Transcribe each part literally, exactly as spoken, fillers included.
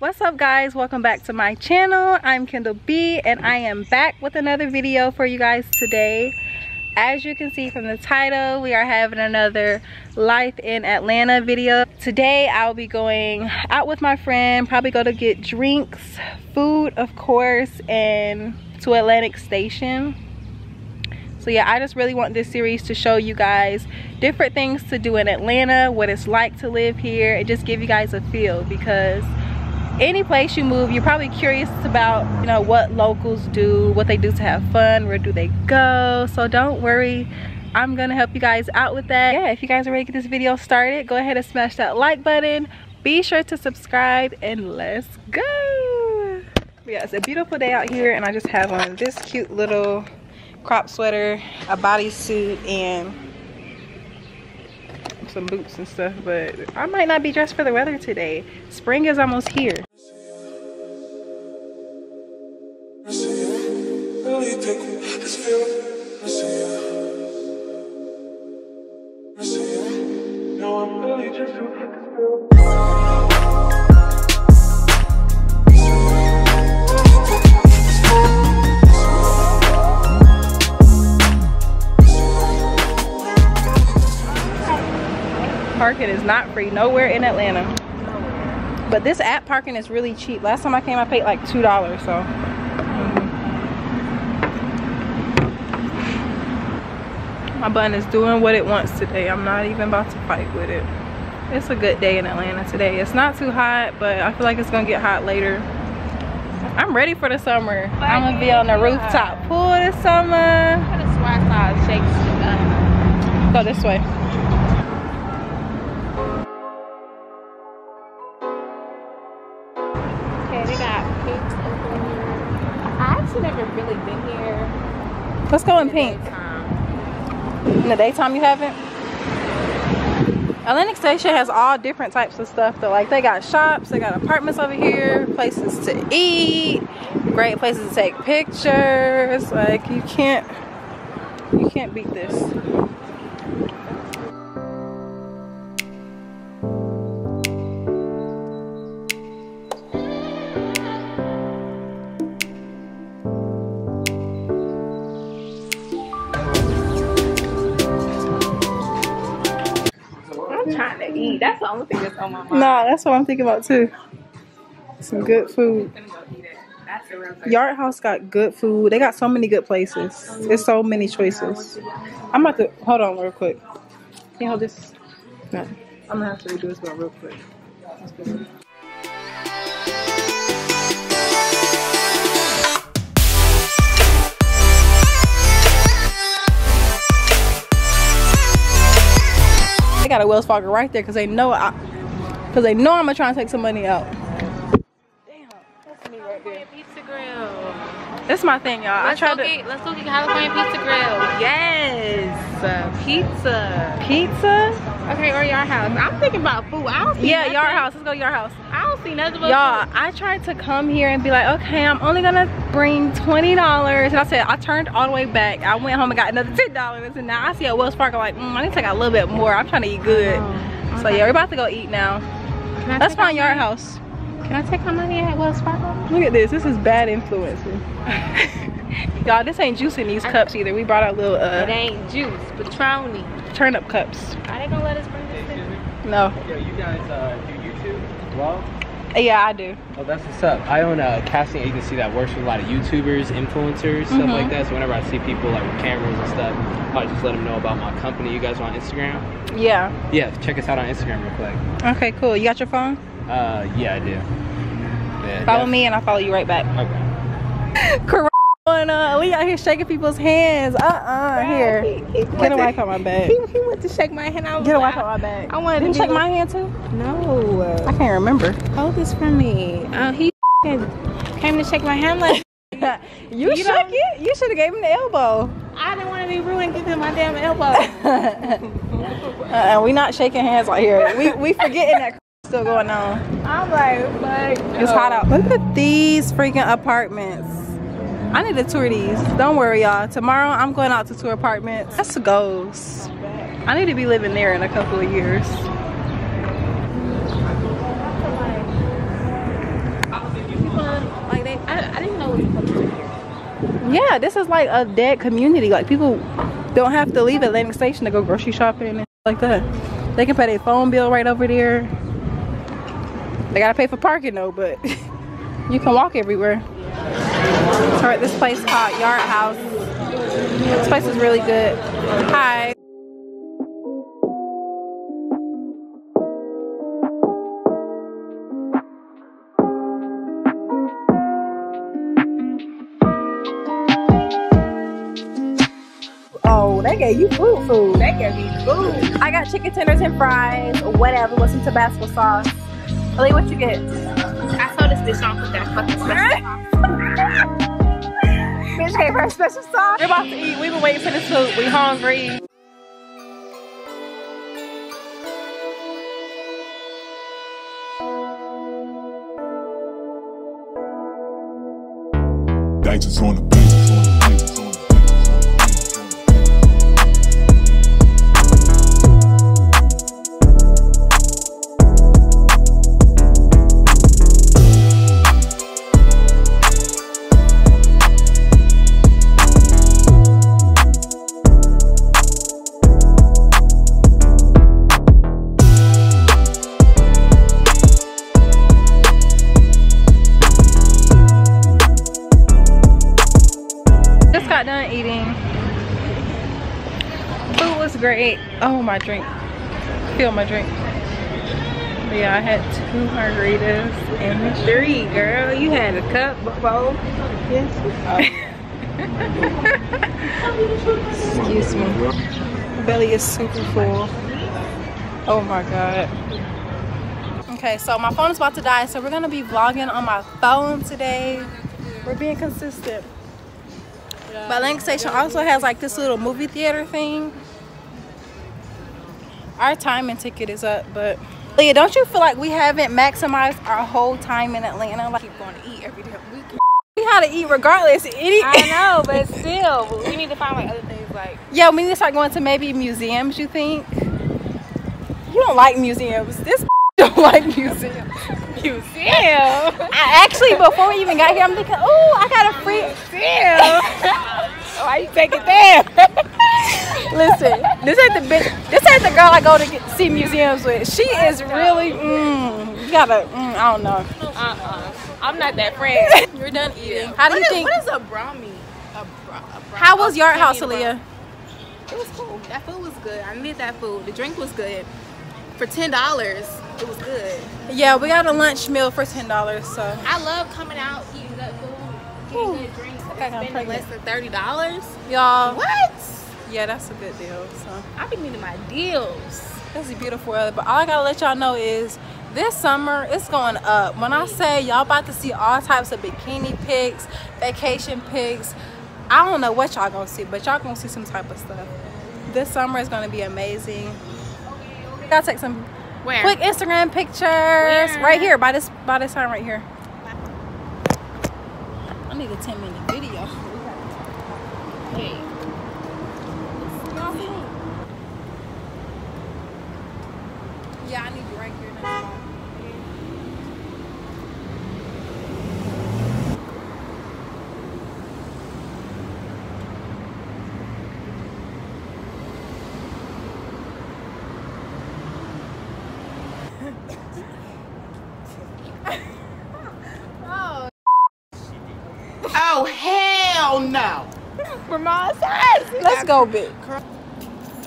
What's up guys, welcome back to my channel. I'm Kendall B and I am back with another video for you guys today. As you can see from the title, we are having another life in Atlanta video. Today I'll be going out with my friend, probably go to get drinks, food of course, and to Atlantic Station. So yeah, I just really want this series to show you guys different things to do in Atlanta, what it's like to live here, and just give you guys a feel, because any place you move, you're probably curious about, you know, what locals do, what they do to have fun, where do they go. So don't worry, I'm gonna help you guys out with that. Yeah, if you guys are ready to get this video started, go ahead and smash that like button. Be sure to subscribe and let's go. Yeah, it's a beautiful day out here and I just have on this cute little crop sweater, a bodysuit, and some boots and stuff, but I might not be dressed for the weather today. Spring is almost here. Parking is not free nowhere in Atlanta, but this app parking is really cheap. Last time I came I paid like two dollars, so my bun is doing what it wants today. I'm not even about to fight with it. It's a good day in Atlanta today. It's not too hot, but I feel like it's gonna get hot later. I'm ready for the summer. I'm gonna be on the rooftop pool this summer. Go this way. Okay, they got pinks open here. I actually never really been here. Let's go in pink. In the daytime you haven't? Atlantic Station has all different types of stuff though. Like they got shops, they got apartments over here, places to eat, great places to take pictures. Like you can't, you can't beat this. That's the only thing that's on my mind. Nah, that's what I'm thinking about too. Some good food. Yard House got good food. They got so many good places. There's so many choices. I'm about to hold on real quick. Can you hold this? No. I'm gonna have to redo this one real quick. Got a Wells Fargo right there because they know I, because they know I'm gonna try and take some money out. Damn, that's me right there. Pizza Grill. That's my thing, y'all. I tried to. Get, let's go get California Pizza Grill. Yes, uh, pizza. Pizza. Okay, or Yard House. I'm thinking about food. I don't see. Yeah, nothing. Yard House. Let's go Yard House. I don't see nothing. Y'all, I tried to come here and be like, okay, I'm only gonna bring twenty dollars, and I said I turned all the way back. I went home and got another ten dollars, and now I see a Wells Fargo like, mm, I need to take a little bit more. I'm trying to eat good. Oh, okay. So yeah, we're about to go eat now. Let's find Yard House. Can I take my money at Wells Fargo? Look at this. This is bad influencing. Y'all, this ain't juice in these cups either. We brought our little. Uh, it ain't juice, Patroni. Turn up cups. Are they gonna let us bring this in? No. Yo, you guys uh, do YouTube as well? Yeah, I do. Oh, that's what's up. I own a casting agency that works with a lot of YouTubers, influencers, stuff mm-hmm. like that. So whenever I see people like with cameras and stuff, I just let them know about my company. You guys are on Instagram? Yeah. Yeah, check us out on Instagram real quick. Okay, cool. You got your phone? Uh, yeah, I do. Yeah, follow me and I'll follow you right back. Okay. Corona, uh, we out here shaking people's hands. Uh-uh, here. He, he Get a wipe on my back. He, he went to shake my hand. I was Get like, a wipe on my back. I wanted Didn't to you shake my hand too? No. Uh, I can't remember. Hold this from me. Uh, he came to shake my hand like You, you shook it. You should have gave him the elbow. I didn't want to be ruined giving my damn elbow. uh, we not shaking hands out here. We, we forgetting that still going on. I'm like, like no. It's hot out. Look at these freaking apartments. I need to tour these. Don't worry, y'all. Tomorrow I'm going out to tour apartments. That's the goals. I need to be living there in a couple of years. Yeah, this is like a dead community. Like, people don't have to leave Atlantic Station to go grocery shopping and like that. They can pay their phone bill right over there. They gotta pay for parking though, but you can walk everywhere. All right, this place called Yard House. This place is really good. Hi. They gave you food, food. They gave me food. I got chicken tenders and fries, or whatever, with some Tabasco sauce. Ellie, what you get? I told this bitch don't put that fucking special sauce. Bitch gave her special sauce. We're about to eat. We've been waiting for this food. We hungry. Dices on the beach. Great. Oh, my drink. Feel my drink. But yeah, I had two margaritas and three, girl. You had a cup before. Yes. Oh. Excuse me. My belly is super full. Oh my god. Okay, so my phone is about to die, so we're gonna be vlogging on my phone today. We're being consistent. But Atlantic Station also has like this little movie theater thing. Our time and ticket is up, but Leah, don't you feel like we haven't maximized our whole time in Atlanta? Like, keep going to eat every damn weekend. We how to eat regardless. Any I know, but still, we need to find like other things. Like, yeah, we need to start going to maybe museums. You think? You don't like museums. This don't like museums. Museum. I actually, before we even got here, I'm thinking, oh, I got a free museum. Why you take it there? Listen, this ain't the bitch. This ain't the girl I go to get, see museums with. She is really, mm, you gotta, mm, I don't know. Uh-uh. I'm not that friend. You're done eating. How do what you is, think? What is a brownie? A bra a brownie. How was Yard House, Aaliyah? It was cool. That food was good. I needed that food. The drink was good. For ten dollars, it was good. Yeah, we got a lunch meal for ten dollars, so. I love coming out, eating good food, getting good drinks. Spending less than thirty dollars, y'all. What? Yeah, that's a good deal. So I be needing my deals. That's a beautiful weather, but all I gotta let y'all know is this summer it's going up. When I say y'all about to see all types of bikini pics, vacation pics, I don't know what y'all gonna see, but y'all gonna see some type of stuff. This summer is gonna be amazing. Gotta take some Where? quick Instagram pictures. Where? Right here by this by this time right here. I need a ten minute video. Hey. Yeah, I need you right here now. Oh, hell no. Ramon says. Let's go, big.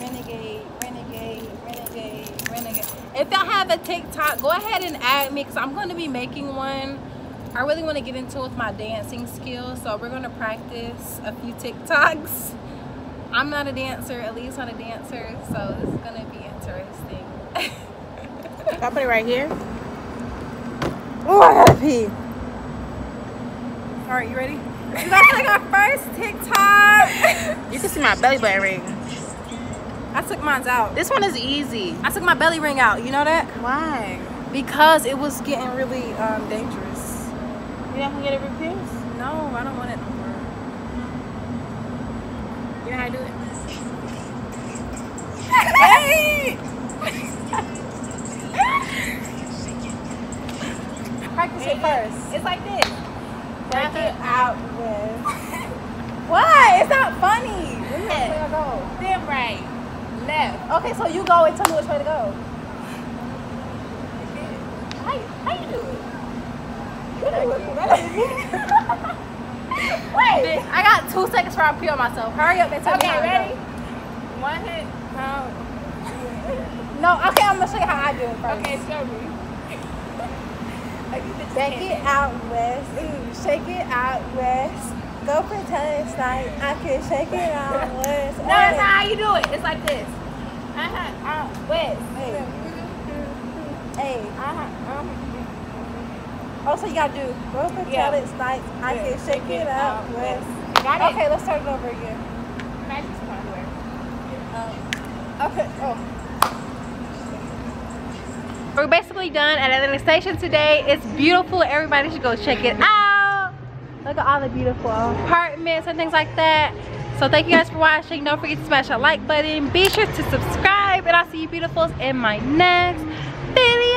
Renegade, renegade, renegade, renegade. If y'all have a TikTok, go ahead and add me because I'm going to be making one. I really want to get into it with my dancing skills, so we're going to practice a few TikToks. I'm not a dancer, at least not a dancer, so this is going to be interesting. I'll put it right here. Oh, I gotta pee. All right, you ready? This is actually our first TikTok. You can see my belly button ring. I took mine out. This one is easy. I took my belly ring out. You know that? Why? Because it was getting really um, dangerous. You don't want to get it replaced? No, I don't want it no more. You know how to do it? Hey! Practice it first. It's like this. Back it out with. What? It's not funny. This is where I go. Then right. Left. Okay, so you go and tell me which way to go. How, how you do it? You do it better than me. Wait. Bitch, I got two seconds for I peel myself. Hurry up and tell okay, me how ready? To go. One hit. How? No, okay, I'm going to show you how I do it first. Okay, show me. Back it out west, ooh, shake it out west. Go pretend it's like I can shake it out west. No, that's not how you do it. It's like this. Uh-huh, out west. Hey. Hey. Uh-huh, uh-huh. Oh, so you got to do go pretend yeah. it's like I yeah. can shake, shake it out west. Got it. Okay, let's start it over again. Magic's not where. Um, okay, oh. We're basically done at Atlantic Station today. It's beautiful. Everybody should go check it out. Look at all the beautiful apartments and things like that. So thank you guys for watching. Don't forget to smash that like button. Be sure to subscribe. And I'll see you beautifuls in my next video.